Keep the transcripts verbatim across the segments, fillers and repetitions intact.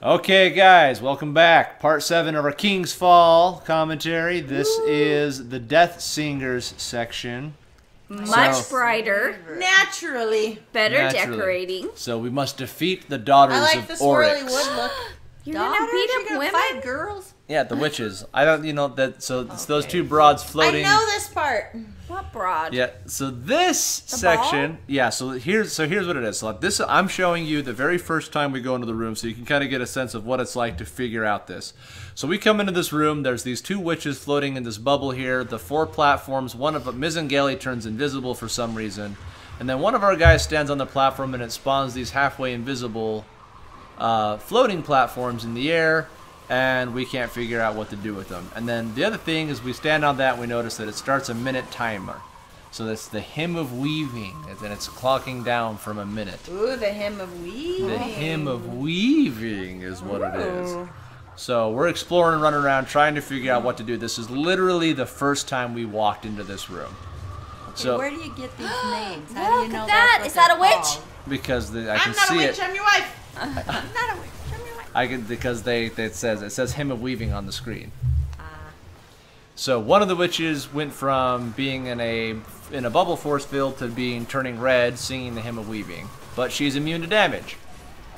Okay, guys, welcome back. Part seven of our King's Fall commentary. This Ooh. Is the Death Singers section. Much so, brighter. Naturally. Better naturally. Decorating. So we must defeat the Daughters of Oryx. I like the swirly wood look. You're gonna beat up women? Fight girls? Yeah, the witches. I don't, you know, that. so okay. It's those two broads floating. I know this part. What broad? Yeah, so this the section. Ball? Yeah, so here's so here's what it is. So like this, I'm showing you the very first time we go into the room, so you can kind of get a sense of what it's like to figure out this. So we come into this room. There's these two witches floating in this bubble here. The four platforms. One of them, Mizengali, turns invisible for some reason, and then one of our guys stands on the platform, and it spawns these halfway invisible uh, floating platforms in the air. And we can't figure out what to do with them. And then the other thing is we stand on that and we notice that it starts a minute timer. So that's the hem of weaving, and then it's clocking down from a minute. Ooh, the hem of weaving. The hem of weaving is what Ooh. It is. So we're exploring and running around trying to figure out what to do. This is literally the first time we walked into this room. So, where do you get these names? How do you know that? Is that a witch? Because the, I I'm can see it. I'm not a witch, I'm your wife. I'm not a witch. I can, because they, they it says it says Hymn of Weaving on the screen. Ah. So one of the witches went from being in a in a bubble force field to being turning red, singing the Hymn of Weaving, but she's immune to damage.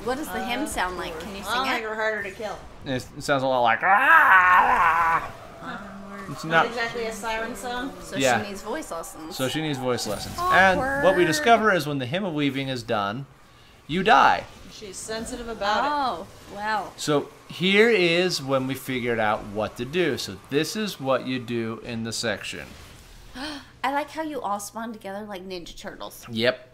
What does the uh, hymn sound like? Can you sing I'll it? Or harder to kill. It, it sounds a lot like. Ah, ah. It's not, not exactly a siren song. So yeah. she needs voice lessons. So she needs voice lessons. Awkward. And what we discover is when the Hymn of Weaving is done, you die. She's sensitive about oh, it. Oh, wow. So here is when we figured out what to do. So this is what you do in the section. I like how you all spawn together like Ninja Turtles. Yep.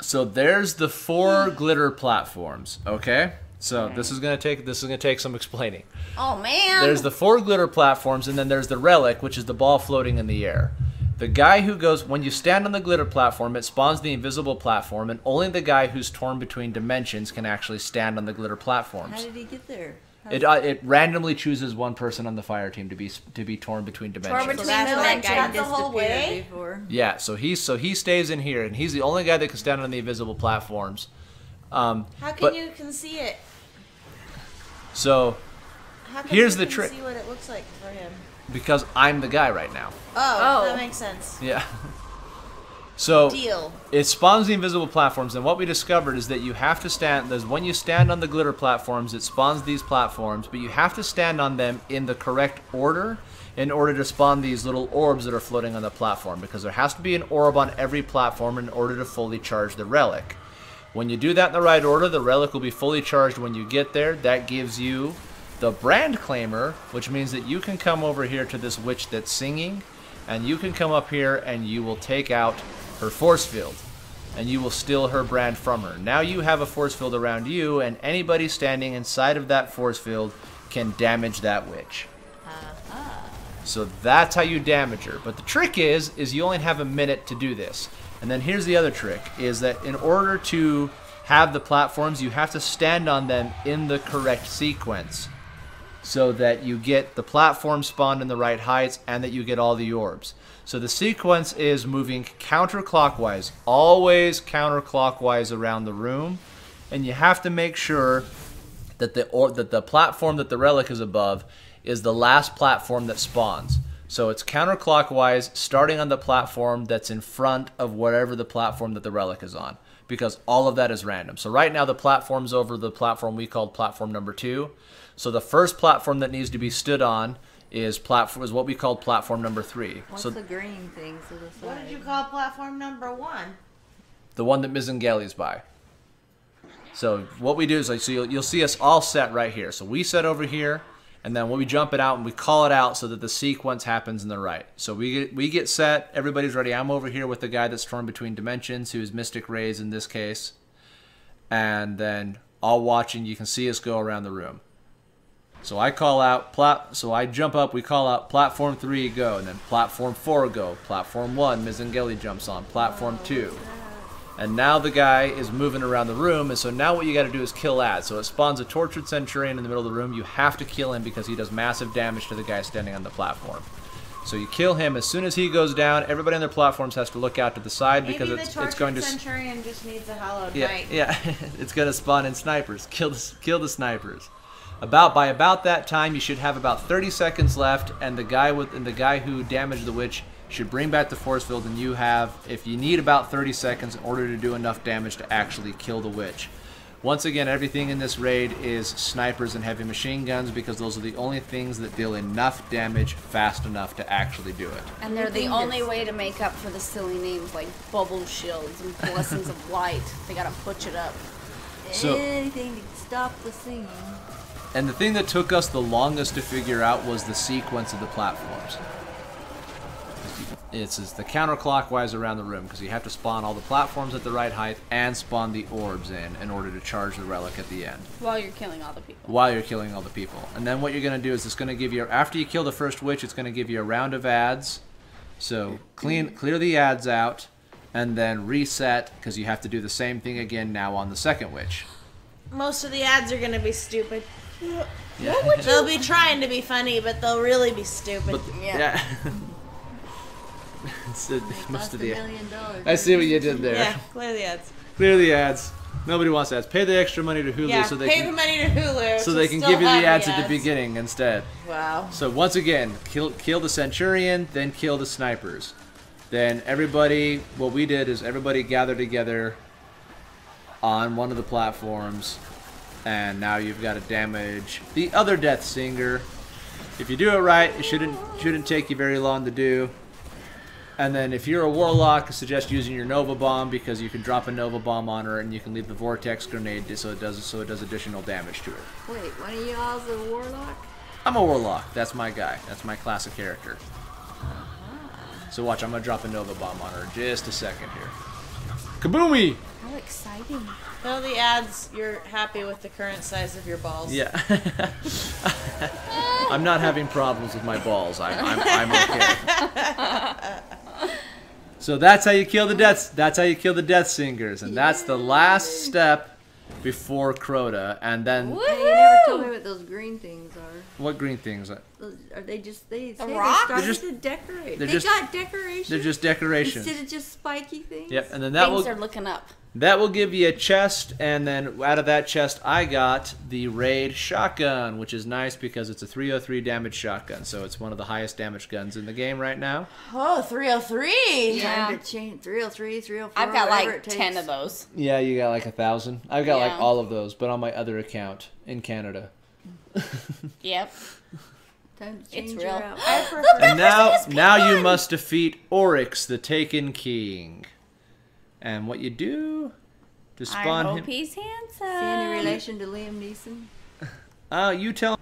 So there's the four glitter platforms, okay? So okay. this is going to take this is going to take some explaining. Oh, man. There's the four glitter platforms, and then there's the relic, which is the ball floating in the air. The guy who goes, when you stand on the glitter platform, it spawns the invisible platform, and only the guy who's torn between dimensions can actually stand on the glitter platforms. How did he get there? It, uh, it randomly chooses one person on the fire team to be to be torn between dimensions. Torn between dimensions so the whole way? Before. Yeah, so he, so he stays in here, and he's the only guy that can stand on the invisible platforms. Um, How can but, you can see it? So, How can here's you the trick. see what it looks like for him? Because I'm the guy right now. Oh, oh, that makes sense. Yeah. So Deal. It spawns the invisible platforms, and what we discovered is that you have to stand. There's when you stand on the glitter platforms, it spawns these platforms, but you have to stand on them in the correct order in order to spawn these little orbs that are floating on the platform. Because there has to be an orb on every platform in order to fully charge the relic. When you do that in the right order, the relic will be fully charged when you get there. That gives you the brand claimer, which means that you can come over here to this witch that's singing, and you can come up here and you will take out her force field, and you will steal her brand from her. Now you have a force field around you, and anybody standing inside of that force field can damage that witch. Uh-huh. So that's how you damage her. But the trick is, is you only have a minute to do this. And then here's the other trick, is that in order to have the platforms, you have to stand on them in the correct sequence, so that you get the platform spawned in the right heights and that you get all the orbs. So the sequence is moving counterclockwise, always counterclockwise around the room, and you have to make sure that the or that the platform that the relic is above is the last platform that spawns. So it's counterclockwise, starting on the platform that's in front of whatever the platform that the relic is on, because all of that is random. So right now the platform's over the platform we called platform number two. So the first platform that needs to be stood on is platform is what we call platform number three. What's so the green thing to the side? What did you call platform number one? The one that Mizengali's by. So what we do is, like, so you'll, you'll see us all set right here. So we set over here, and then when we jump it out and we call it out so that the sequence happens in the right. So we get, we get set, everybody's ready. I'm over here with the guy that's torn between dimensions, who is Mystic Rays in this case. And then all watching, you can see us go around the room. So I call out, plat so I jump up, we call out platform three, go, and then platform four, go, platform one, Mizengeli jumps on, platform two. And now the guy is moving around the room, and so now what you gotta do is kill that. So it spawns a tortured centurion in the middle of the room. You have to kill him because he does massive damage to the guy standing on the platform. So you kill him. As soon as he goes down, everybody on their platforms has to look out to the side. Maybe because it's, the it's going to. Centurion just needs a hollowed yeah, knife. Yeah, it's gonna spawn in snipers. Kill the, kill the snipers. About by about that time, you should have about thirty seconds left, and the guy with and the guy who damaged the witch should bring back the force field, and you have, if you need, about thirty seconds in order to do enough damage to actually kill the witch. Once again, everything in this raid is snipers and heavy machine guns because those are the only things that deal enough damage fast enough to actually do it. And they're the only way to make up for the silly names like bubble shields and blessings of light. They gotta butch it up. So, anything to stop the singing. And the thing that took us the longest to figure out was the sequence of the platforms. It's, it's the counterclockwise around the room because you have to spawn all the platforms at the right height and spawn the orbs in in order to charge the relic at the end. While you're killing all the people. While you're killing all the people. And then what you're going to do is it's going to give you, after you kill the first witch, it's going to give you a round of ads. So clean, clear the ads out and then reset because you have to do the same thing again now on the second witch. Most of the ads are going to be stupid. Yeah. What would you... They'll be trying to be funny, but they'll really be stupid. But, yeah. yeah. So most of the ad. I see what you did there. Yeah, clear the ads. Clear the ads. Nobody wants ads. Pay the extra money to Hulu yeah, so they pay can, the money to Hulu so they can give you the ads, the ads at the beginning instead. Wow. So once again, kill kill the Centurion, then kill the snipers. Then everybody, what we did is everybody gathered together on one of the platforms, and now you've got to damage the other Death Singer. If you do it right, it shouldn't shouldn't take you very long to do. And then if you're a Warlock, I suggest using your Nova Bomb because you can drop a Nova Bomb on her and you can leave the Vortex Grenade so it does so it does additional damage to her. Wait, one of y'all's a Warlock? I'm a Warlock. That's my guy. That's my classic character. Uh-huh. So watch, I'm going to drop a Nova Bomb on her. Just a second here. Kaboomy! How exciting. Well, the ads, you're happy with the current size of your balls. Yeah. I'm not having problems with my balls. I'm, I'm, I'm okay. So that's how you kill the deaths. That's how you kill the Death Singers, and Yay. That's the last step before Crota, and then. Woohoo! You never told me what those green things are. What green things? Are, are they just they? A rock? They they're just to decorate. They just, got decorations. They're just decorations. Instead of just spiky things. Yep, and then that things will, are looking up. That will give you a chest, and then out of that chest, I got the raid shotgun, which is nice because it's a three oh three damage shotgun, so it's one of the highest damage guns in the game right now. Oh, three oh three! Yeah. Time to change three oh three, three oh four. I've got like ten of those. Yeah, you got like a thousand. I've got yeah. like all of those, but on my other account in Canada. Yep. Time to change it's real. And now, now you must defeat Oryx, the Taken King. And what you do to spawn him. I hope him. He's handsome. See any relation to Liam Neeson? Uh, you tell